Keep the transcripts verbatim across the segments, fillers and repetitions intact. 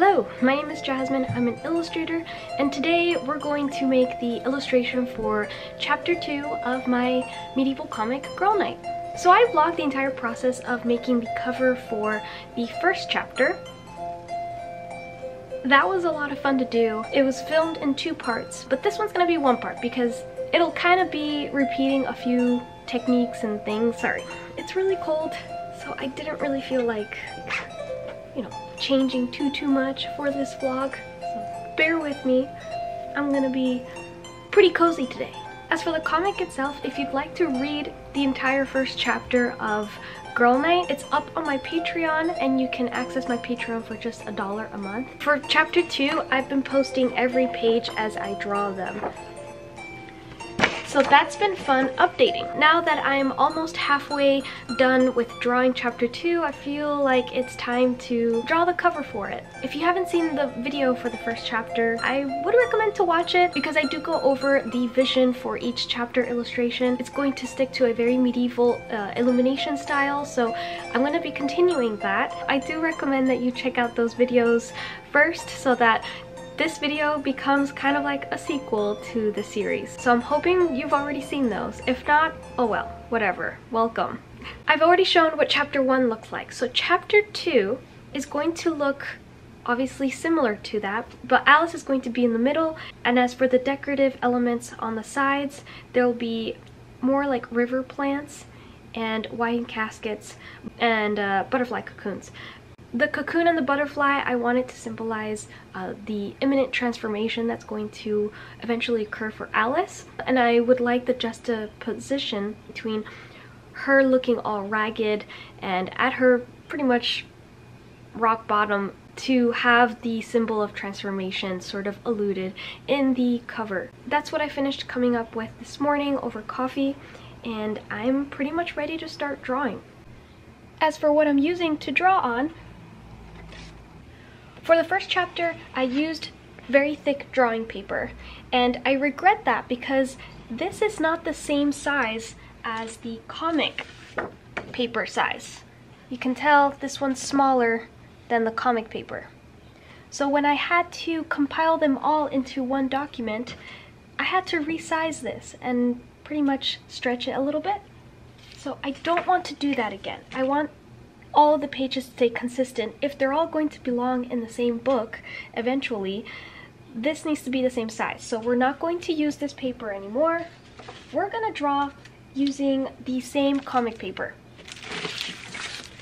Hello, my name is Jasmine, I'm an illustrator, and today we're going to make the illustration for chapter two of my medieval comic, Girl Knight. So I vlogged the entire process of making the cover for the first chapter. That was a lot of fun to do. It was filmed in two parts, but this one's gonna be one part because it'll kind of be repeating a few techniques and things. Sorry, it's really cold, so I didn't really feel like, you know, changing too too much for this vlog, so bear with me. I'm gonna be pretty cozy today. As for the comic itself, if you'd like to read the entire first chapter of Girl Knight, it's up on my Patreon, and you can access my Patreon for just a dollar a month. For chapter two, I've been posting every page as I draw them. So that's been fun updating. Now that I'm almost halfway done with drawing chapter two, I feel like it's time to draw the cover for it. If you haven't seen the video for the first chapter, I would recommend to watch it because I do go over the vision for each chapter illustration. It's going to stick to a very medieval uh, illumination style, so I'm going to be continuing that. I do recommend that you check out those videos first so that this video becomes kind of like a sequel to the series. So I'm hoping you've already seen those. If not, oh well, whatever. Welcome. I've already shown what chapter one looks like. So chapter two is going to look obviously similar to that, but Alice is going to be in the middle, and as for the decorative elements on the sides, there'll be more like river plants and wine caskets and uh, butterfly cocoons. The cocoon and the butterfly, I want it to symbolize uh, the imminent transformation that's going to eventually occur for Alice. And I would like the juxtaposition between her looking all ragged and at her pretty much rock bottom to have the symbol of transformation sort of alluded in the cover. That's what I finished coming up with this morning over coffee, and I'm pretty much ready to start drawing. As for what I'm using to draw on, for the first chapter, I used very thick drawing paper, and I regret that because this is not the same size as the comic paper size. You can tell this one's smaller than the comic paper. So when I had to compile them all into one document, I had to resize this and pretty much stretch it a little bit. So I don't want to do that again. I want all the pages stay consistent. If they're all going to belong in the same book eventually, this needs to be the same size. So we're not going to use this paper anymore. We're gonna draw using the same comic paper,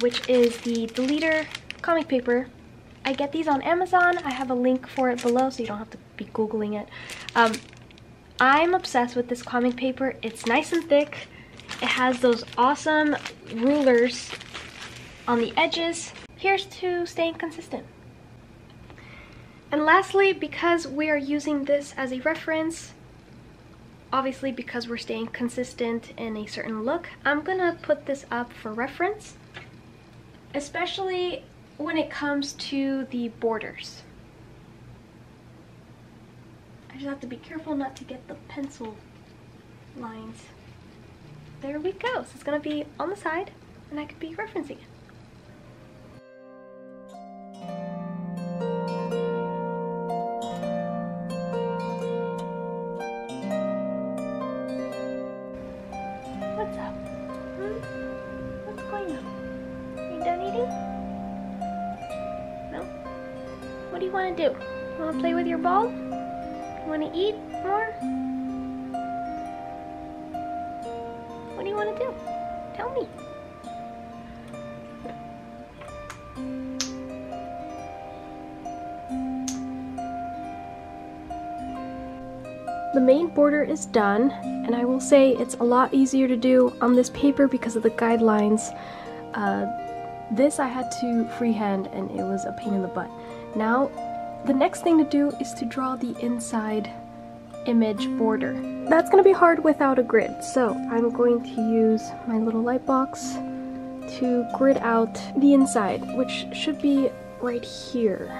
which is the Deleter comic paper. I get these on Amazon. I have a link for it below so you don't have to be Googling it. Um, I'm obsessed with this comic paper. It's nice and thick. It has those awesome rulers on the edges. Here's to staying consistent. And lastly, because we are using this as a reference, obviously because we're staying consistent in a certain look, I'm gonna put this up for reference, especially when it comes to the borders. I just have to be careful not to get the pencil lines. There we go, so it's gonna be on the side and I could be referencing it. Do. Want to play with your ball? Want to eat more? What do you want to do? Tell me. The main border is done, and I will say it's a lot easier to do on this paper because of the guidelines. Uh, this I had to freehand, and it was a pain in the butt. Now, the next thing to do is to draw the inside image border. That's going to be hard without a grid, so I'm going to use my little light box to grid out the inside, which should be right here.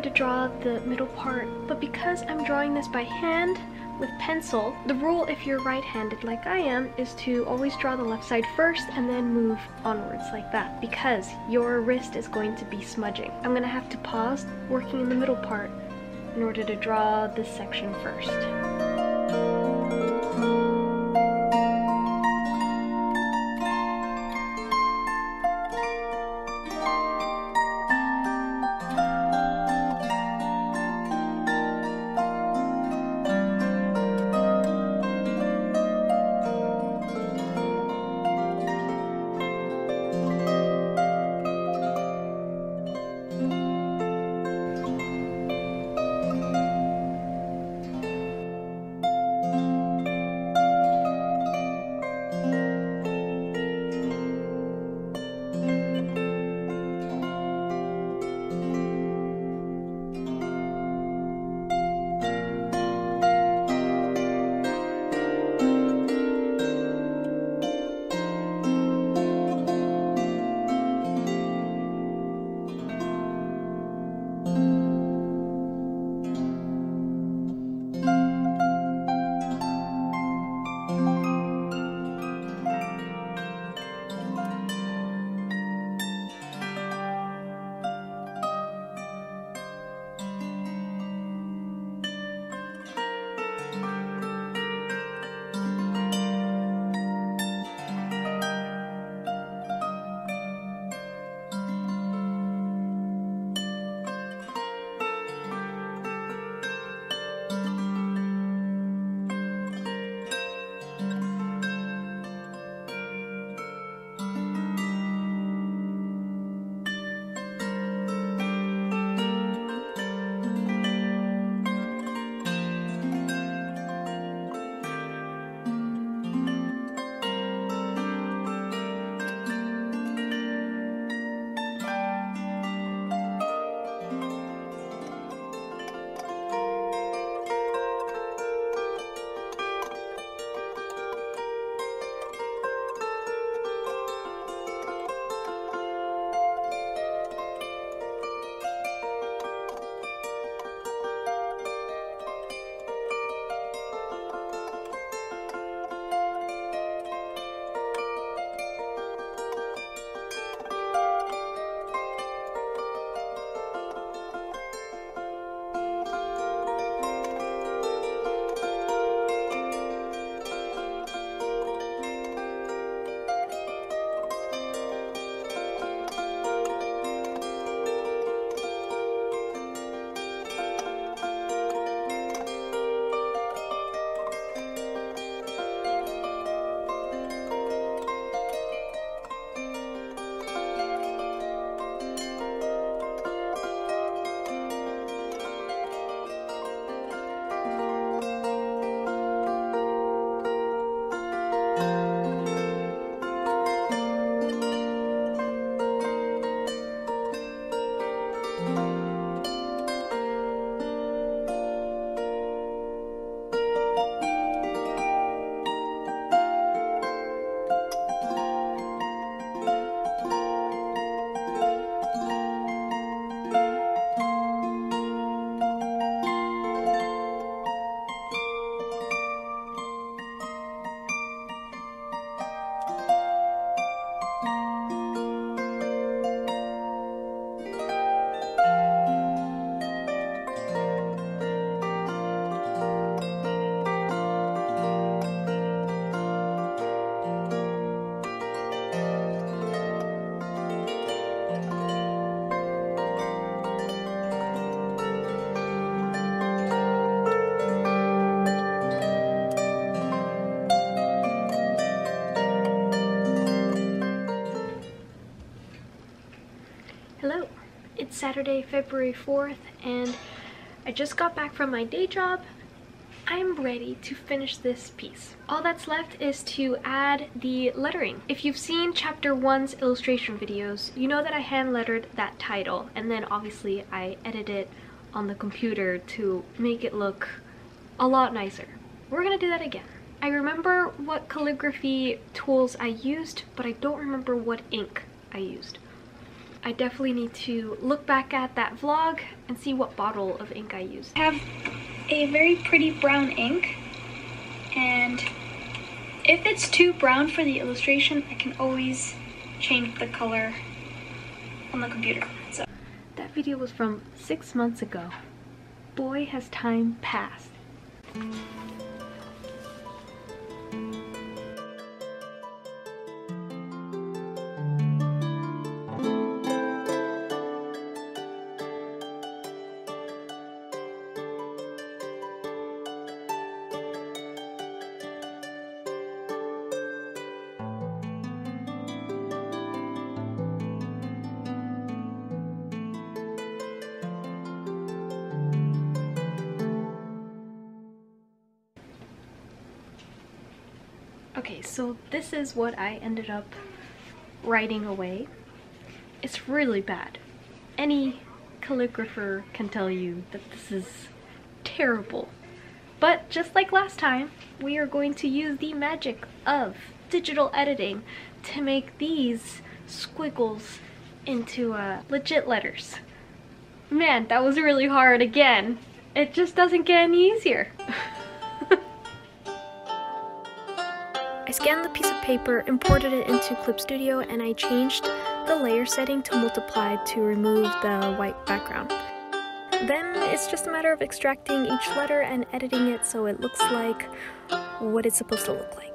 wanted to draw the middle part, but because I'm drawing this by hand with pencil, the rule if you're right-handed like I am is to always draw the left side first and then move onwards like that, because your wrist is going to be smudging. I'm gonna have to pause working in the middle part in order to draw this section first. Saturday, February fourth, and I just got back from my day job. I'm ready to finish this piece. All that's left is to add the lettering. If you've seen chapter one's illustration videos, you know that I hand lettered that title, and then obviously I edited it on the computer to make it look a lot nicer. We're gonna do that again. I remember what calligraphy tools I used, but I don't remember what ink I used. I definitely need to look back at that vlog and see what bottle of ink I used. I have a very pretty brown ink, and if it's too brown for the illustration, I can always change the color on the computer. So that video was from six months ago. Boy, has time passed. Okay, so this is what I ended up writing away. It's really bad. Any calligrapher can tell you that this is terrible. But just like last time, we are going to use the magic of digital editing to make these squiggles into uh, legit letters. Man, that was really hard again. It just doesn't get any easier. I scanned the piece of paper, imported it into Clip Studio, and I changed the layer setting to multiply to remove the white background. Then it's just a matter of extracting each letter and editing it so it looks like what it's supposed to look like.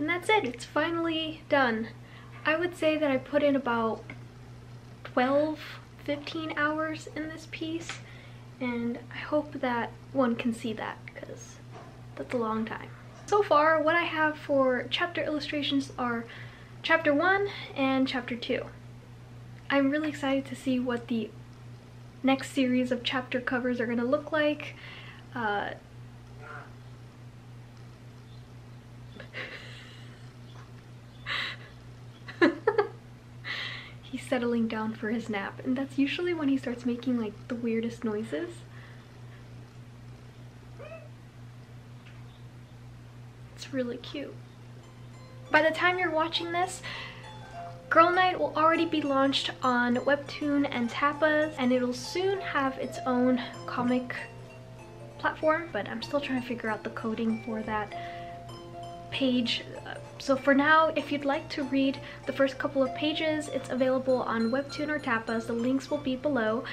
And that's it, it's finally done. I would say that I put in about twelve, fifteen hours in this piece, and I hope that one can see that, because that's a long time. So far, what I have for chapter illustrations are chapter one and chapter two. I'm really excited to see what the next series of chapter covers are gonna look like. Uh, He's settling down for his nap, and that's usually when he starts making like the weirdest noises. It's really cute. By the time you're watching this, Girl Knight will already be launched on Webtoon and Tapas, and it'll soon have its own comic platform, but I'm still trying to figure out the coding for that page. So for now, if you'd like to read the first couple of pages, it's available on Webtoon or Tapas. The links will be below.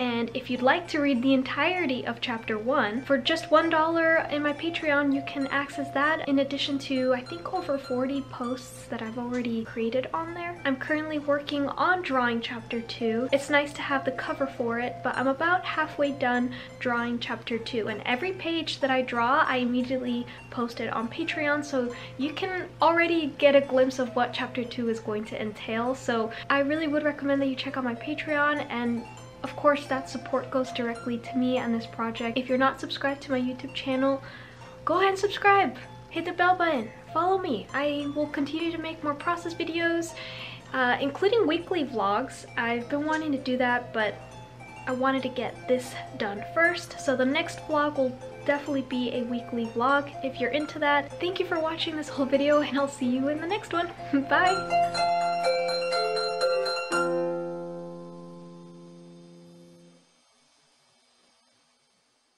And if you'd like to read the entirety of chapter one, for just one dollar in my Patreon, you can access that, in addition to, I think, over forty posts that I've already created on there. I'm currently working on drawing chapter two. It's nice to have the cover for it, but I'm about halfway done drawing chapter two. And every page that I draw, I immediately post it on Patreon, so you can already already get a glimpse of what chapter two is going to entail. So I really would recommend that you check out my Patreon, and of course that support goes directly to me and this project. If you're not subscribed to my YouTube channel, go ahead and subscribe, hit the bell button, follow me. I will continue to make more process videos, uh, including weekly vlogs. I've been wanting to do that, but I wanted to get this done first, so the next vlog will definitely be a weekly vlog if you're into that. Thank you for watching this whole video, and I'll see you in the next one. Bye!